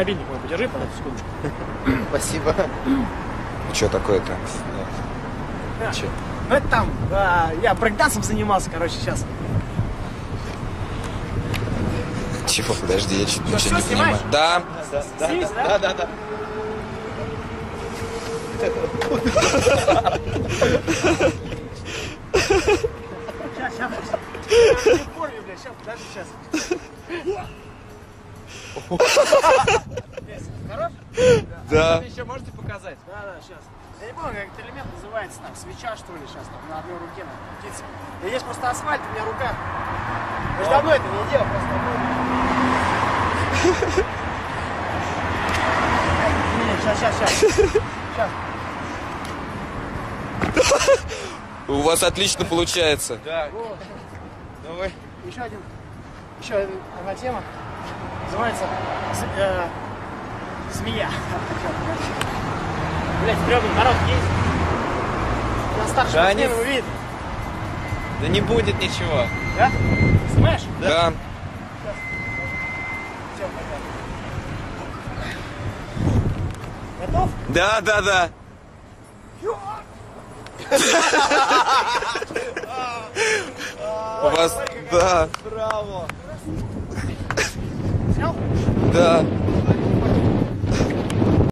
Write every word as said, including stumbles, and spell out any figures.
мобильник мой подержи, пожалуйста, секундочку. Спасибо. Что такое-то? А, ну это там, а, я брейкдансом занимался, короче, сейчас. Чего, подожди, я чуть-чуть ничего не понимаю. Да. Да, да, да, да, да, да, да. Сейчас, сейчас, я не порву, блядь, сейчас, подожди, сейчас. Хорош? Да. А вы еще можете показать? Да, да, сейчас. Я не помню, как этот элемент называется, там, свеча, что ли, сейчас, там, на одной руке, на птице. И есть просто асфальт, у меня рука. Я же давно это не делал, просто. Сейчас, сейчас, сейчас. Сейчас. У вас отлично получается. Да. Вот. Давай. Еще один. Еще одна тема. Называется э, змея. Блять, брёвный народ есть. На старшем да не... увидит. Да не будет ничего. Да? Снимаешь? Да. Да. Сейчас. Все, пока. Готов? Да, да, да. У вас... Да. Браво. Снял? Да.